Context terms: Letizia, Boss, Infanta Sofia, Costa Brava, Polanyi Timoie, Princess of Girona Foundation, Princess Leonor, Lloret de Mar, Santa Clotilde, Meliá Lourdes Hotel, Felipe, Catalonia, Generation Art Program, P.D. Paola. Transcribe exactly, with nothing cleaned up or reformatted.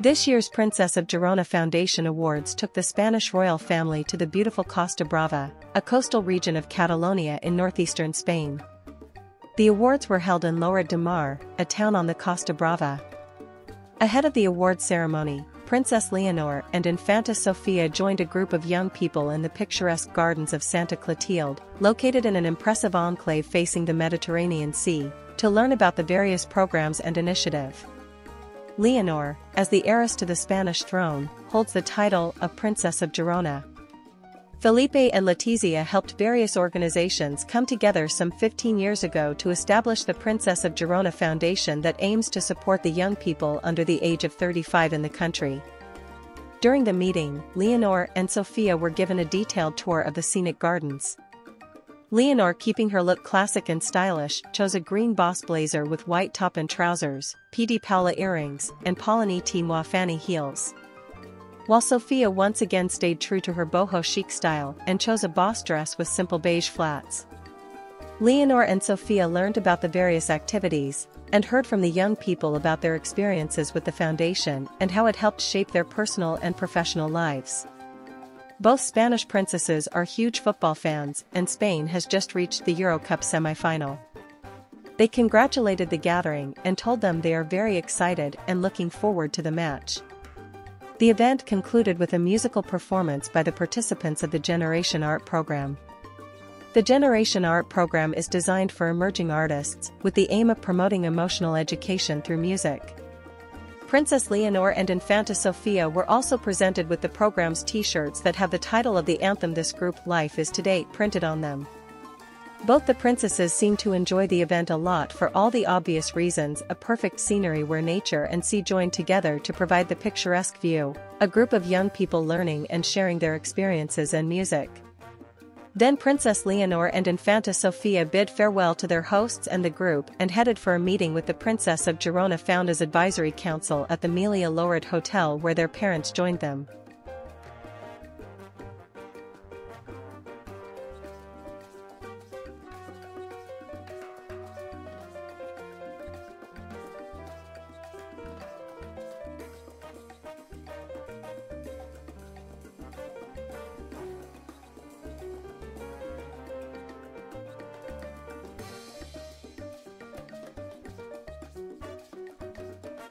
This year's Princess of Girona Foundation Awards took the Spanish royal family to the beautiful Costa Brava, a coastal region of Catalonia in northeastern Spain. The awards were held in Lloret de Mar, a town on the Costa Brava. Ahead of the award ceremony, Princess Leonor and Infanta Sofia joined a group of young people in the picturesque gardens of Santa Clotilde, located in an impressive enclave facing the Mediterranean Sea, to learn about the various programs and initiative. Leonor, as the heiress to the Spanish throne, holds the title of Princess of Girona. Felipe and Letizia helped various organizations come together some fifteen years ago to establish the Princess of Girona Foundation that aims to support the young people under the age of thirty-five in the country. During the meeting, Leonor and Sofia were given a detailed tour of the scenic gardens. Leonor, keeping her look classic and stylish, chose a green Boss blazer with white top and trousers, P D Paola earrings, and Polanyi Timoie fanny heels. While Sofia once again stayed true to her boho chic style and chose a Boss dress with simple beige flats. Leonor and Sofia learned about the various activities and heard from the young people about their experiences with the foundation and how it helped shape their personal and professional lives. Both Spanish princesses are huge football fans, and Spain has just reached the Euro Cup semi-final. They congratulated the gathering and told them they are very excited and looking forward to the match. The event concluded with a musical performance by the participants of the Generation Art Program. The Generation Art Program is designed for emerging artists, with the aim of promoting emotional education through music. Princess Leonor and Infanta Sofia were also presented with the program's t-shirts that have the title of the anthem this group Life Is To Date printed on them. Both the princesses seem to enjoy the event a lot for all the obvious reasons: a perfect scenery where nature and sea join together to provide the picturesque view, a group of young people learning and sharing their experiences and music. Then Princess Leonor and Infanta Sofia bid farewell to their hosts and the group and headed for a meeting with the Princess of Girona Foundation's Advisory Council at the Meliá Lourdes Hotel, where their parents joined them.